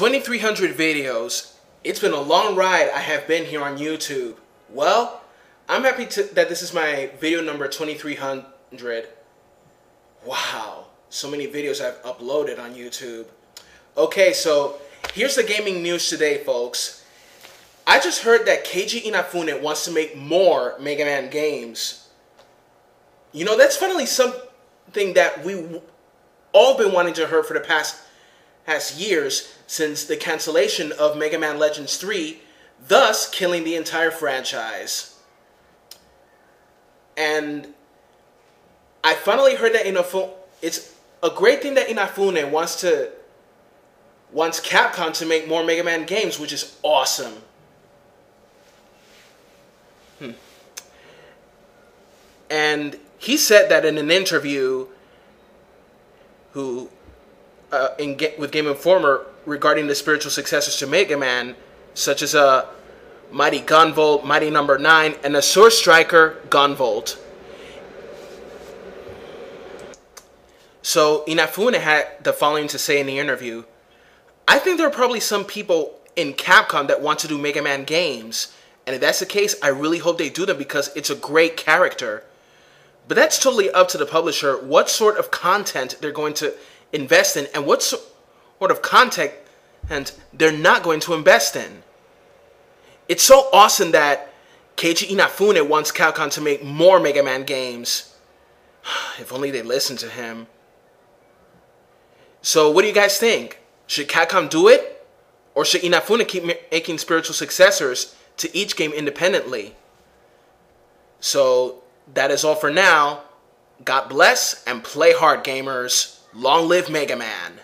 2,300 videos. It's been a long ride I have been here on YouTube. Well, I'm happy that this is my video number 2,300. Wow, so many videos I've uploaded on YouTube. Okay, so here's the gaming news today, folks. I just heard that Keiji Inafune wants to make more Mega Man games. You know, that's finally something that we've all been wanting to hear for the past years since the cancellation of Mega Man Legends 3, thus killing the entire franchise. And I finally heard that Inafune, it's a great thing that Inafune wants Capcom to make more Mega Man games, which is awesome. And he said that in an interview with Game Informer regarding the spiritual successors to Mega Man, such as Mighty Gunvolt, Mighty No. 9, and the Sword Striker Gunvolt. So Inafune had the following to say in the interview. I think there are probably some people in Capcom that want to do Mega Man games, and if that's the case, I really hope they do them because it's a great character. But that's totally up to the publisher what sort of content they're going to invest in and what sort of content they're not going to invest in. It's so awesome that Keiji Inafune wants Capcom to make more Mega Man games. If only they listened to him. So what do you guys think? Should Capcom do it? Or should Inafune keep making spiritual successors to each game independently? So that is all for now. God bless and play hard, gamers. Long live Mega Man.